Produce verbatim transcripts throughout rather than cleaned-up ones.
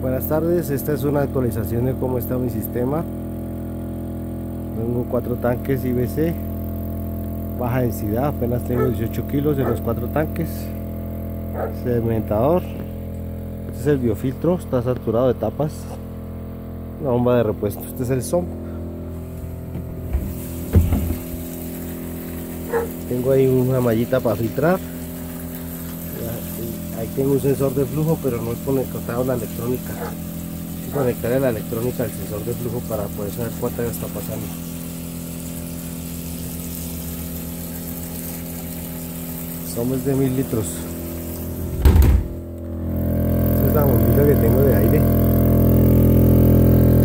Buenas tardes, esta es una actualización de cómo está mi sistema. Tengo cuatro tanques I B C, baja densidad, apenas tengo dieciocho kilos en los cuatro tanques. Sedimentador, este es el biofiltro, está saturado de tapas. Una bomba de repuesto, este es el zomp. Tengo ahí una mallita para filtrar. Ahí tengo un sensor de flujo, pero no he conectado la electrónica. Conectaré la electrónica al sensor de flujo para poder saber cuánta está pasando. Somos de mil litros. Esta es la bombita que tengo de aire.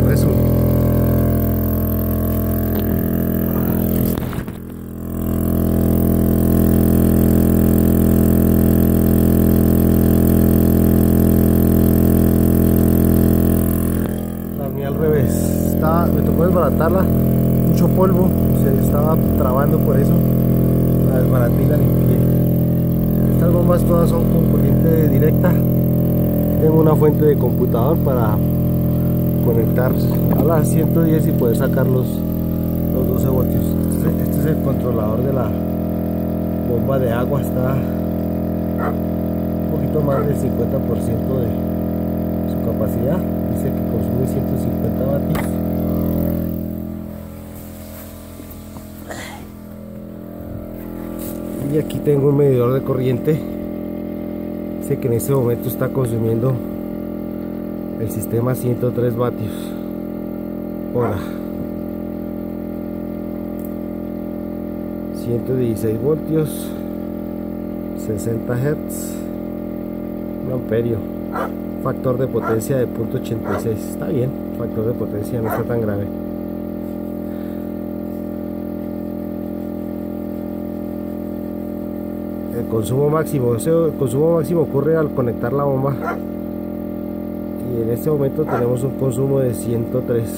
Resumen. Me tocó desbaratarla, mucho polvo, se estaba trabando, por eso la desbaraté y la limpié. Estas bombas todas son con corriente directa. Tengo una fuente de computador para conectar a las ciento diez y poder sacar los, los doce voltios. Este, este es el controlador de la bomba de agua, está un poquito más del cincuenta por ciento de su capacidad. Dice que consume ciento cincuenta vatios. Y aquí tengo un medidor de corriente. Dice que en este momento está consumiendo el sistema ciento tres vatios hora, ciento dieciséis voltios, sesenta hertz, un amperio, factor de potencia de punto ochenta y seis. Está bien, factor de potencia no está tan grave. El consumo máximo, ese consumo máximo ocurre al conectar la bomba, y en este momento tenemos un consumo de ciento tres.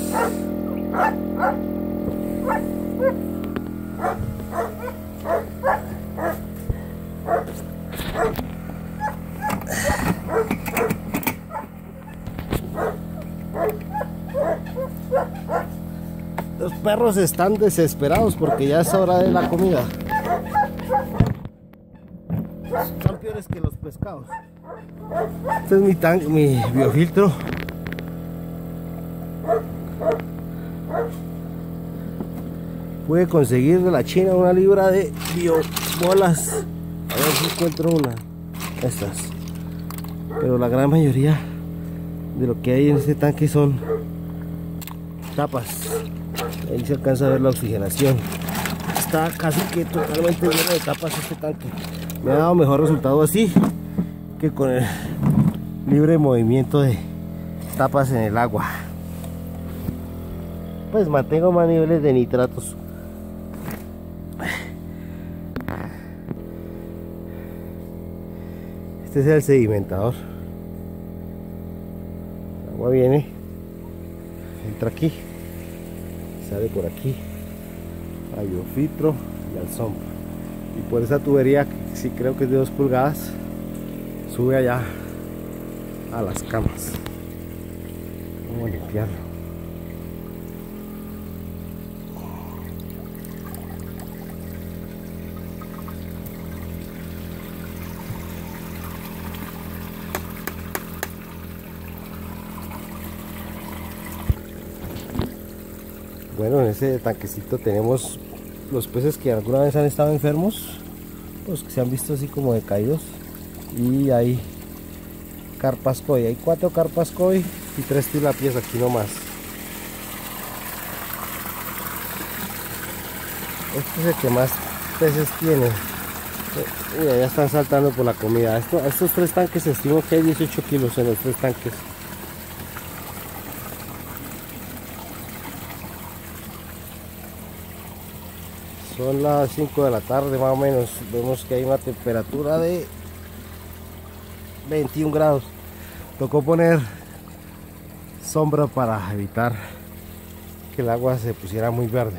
Los perros están desesperados porque ya es hora de la comida. Son peores que los pescados. Este es mi tanque, mi biofiltro. Pude conseguir de la China una libra de biobolas. A ver si encuentro una. Estas. Pero la gran mayoría de lo que hay en este tanque son tapas. Ahí se alcanza a ver la oxigenación. Está casi que totalmente lleno de tapas este tanque. Me ha dado mejor resultado así que con el libre movimiento de tapas en el agua. Pues mantengo más niveles de nitratos. Este es el sedimentador. El agua viene, entra aquí, sale por aquí, al biofiltro y al zomp. Y por esa tubería, que sí creo que es de dos pulgadas, sube allá a las camas. Vamos a limpiarlo. Bueno, en ese tanquecito tenemos los peces que alguna vez han estado enfermos, pues que se han visto así como decaídos, y hay carpas koi, hay cuatro carpas koi y tres tilapias aquí nomás. Este es el que más peces tiene. Mira, ya están saltando por la comida. Esto, estos tres tanques estimo que hay dieciocho kilos en los tres tanques. Son las cinco de la tarde más o menos. Vemos que hay una temperatura de veintiún grados. Tocó poner sombra para evitar que el agua se pusiera muy verde.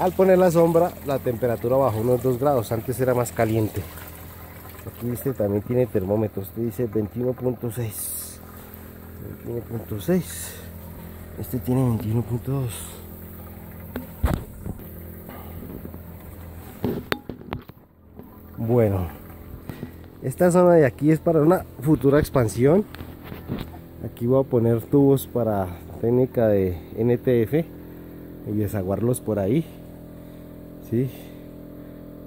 Al poner la sombra, la temperatura bajó unos dos grados. Antes era más caliente. Aquí dice, también tiene termómetros. Dice veintiuno punto seis. tiene punto seis, este tiene veintiuno punto dos. Bueno, esta zona de aquí es para una futura expansión. Aquí voy a poner tubos para técnica de N T F y desaguarlos por ahí, ¿sí?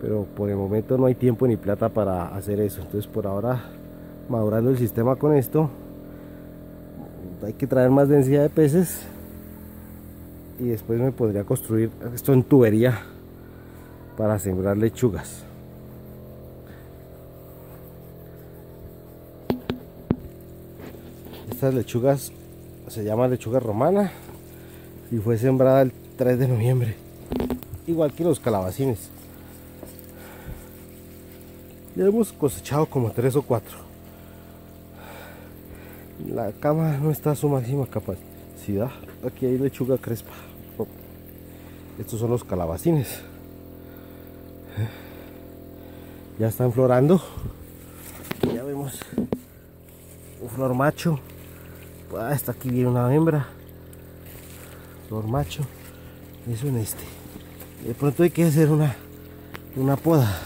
Pero por el momento no hay tiempo ni plata para hacer eso. Entonces por ahora, madurando el sistema con esto, hay que traer más densidad de peces y después me podría construir esto en tubería para sembrar lechugas. Estas lechugas se llaman lechuga romana y fue sembrada el tres de noviembre, igual que los calabacines. Ya hemos cosechado como tres o cuatro. La cama no está a su máxima capacidad. Aquí hay lechuga crespa. Estos son los calabacines. Ya están florando. Ya vemos un flor macho. Ah, hasta aquí viene una hembra, flor macho, eso en este. De pronto hay que hacer una, una poda.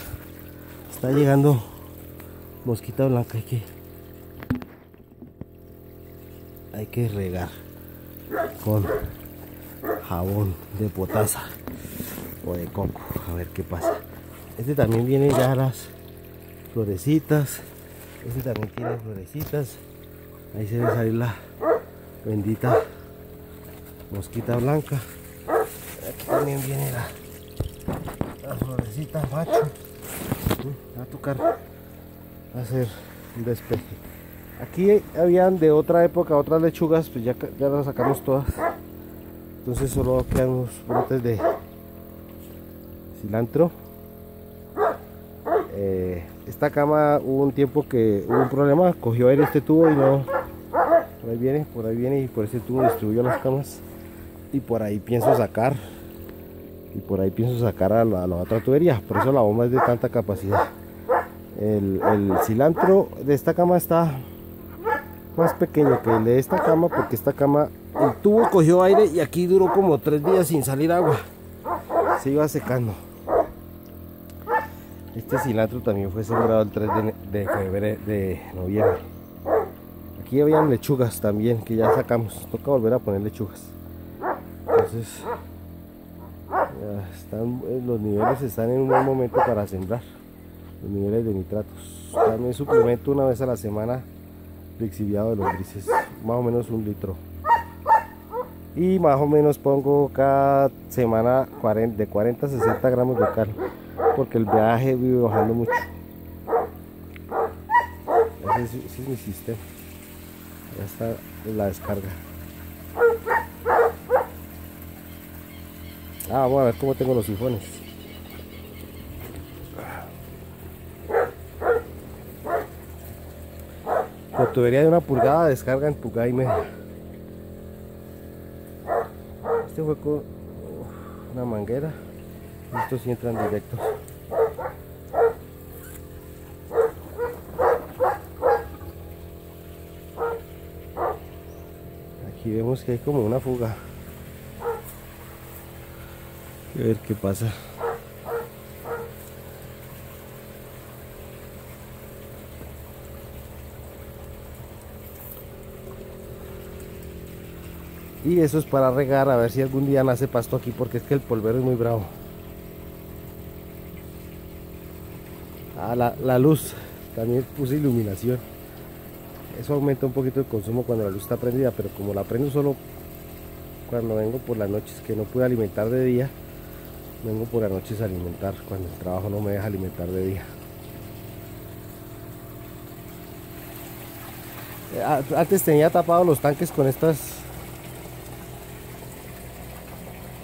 Está llegando mosquita blanca, hay que, hay que regar con jabón de potasa o de coco, a ver qué pasa. Este también viene ya las florecitas, este también tiene florecitas. Ahí se ve salir la bendita mosquita blanca. Aquí también viene la, la florecita macho. Va a tocar hacer un despeje. Aquí habían de otra época otras lechugas, pues ya, ya las sacamos todas. Entonces solo quedan unos brotes de cilantro. Eh, esta cama hubo un tiempo que hubo un problema, cogió aire este tubo y no... Por ahí viene, por ahí viene y por ese tubo distribuyó las camas. Y por ahí pienso sacar. Y por ahí pienso sacar a la, a la otra tubería. Por eso la bomba es de tanta capacidad. El, el cilantro de esta cama está más pequeño que el de esta cama. Porque esta cama, el tubo cogió aire y aquí duró como tres días sin salir agua. Se iba secando. Este cilantro también fue sembrado el tres de febrero de noviembre. Aquí habían lechugas también que ya sacamos, toca volver a poner lechugas. Entonces ya están, los niveles están en un buen momento para sembrar, los niveles de nitratos. También suplemento una vez a la semana lixiviado de los grises, más o menos un litro. Y más o menos pongo cada semana de cuarenta a sesenta gramos de cal, porque el viaje vive bajando mucho. Ese es, ese es mi sistema. Ya está en la descarga. Ah, vamos a ver cómo tengo los sifones. Con tubería de una pulgada, descarga en pulgada y media. Este fue con una manguera. Estos sí entran directos. Aquí vemos que hay como una fuga. A ver qué pasa. Y eso es para regar, a ver si algún día nace pasto aquí, porque es que el polvero es muy bravo. Ah, la, la luz, también puse iluminación. Eso aumenta un poquito el consumo cuando la luz está prendida, pero como la prendo solo cuando vengo por las noches, que no pude alimentar de día, vengo por las noches a alimentar cuando el trabajo no me deja alimentar de día. Antes tenía tapados los tanques con estas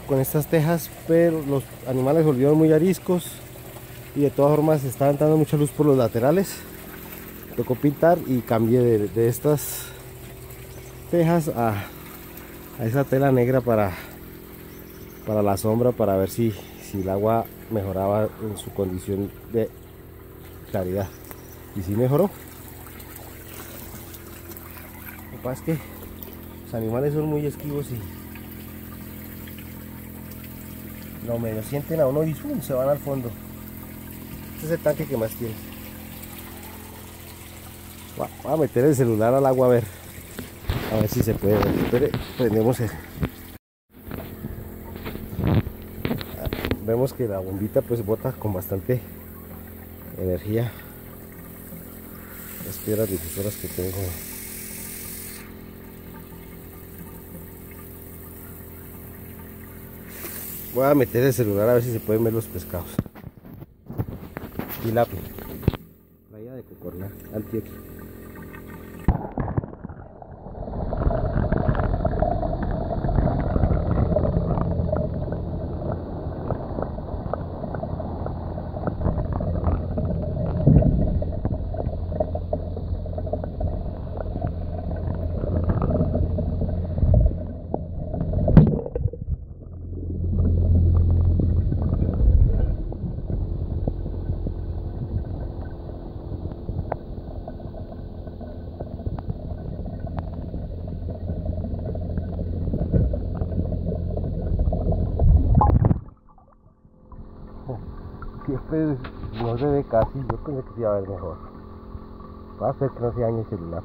con estas tejas, pero los animales volvieron muy ariscos y de todas formas estaban dando mucha luz por los laterales. Tocó pintar y cambié de, de estas tejas a, a esa tela negra para para la sombra, para ver si, si el agua mejoraba en su condición de claridad, y si mejoró. pasa es que los animales son muy esquivos y lo menos sienten a uno y ¡zum!, se van al fondo. Este es el tanque que más tiene. Voy a meter el celular al agua a ver, a ver si se puede ver. Espere, prendemos el... Vemos que la bombita pues bota con bastante energía las piedras difusoras que tengo. Voy a meter el celular a ver si se pueden ver los pescados. Tilapia, playa de Cocorna, Antioquia. Siempre no se ve casi, yo pensé que se iba a ver mejor. Va a ser que no se dañe el celular.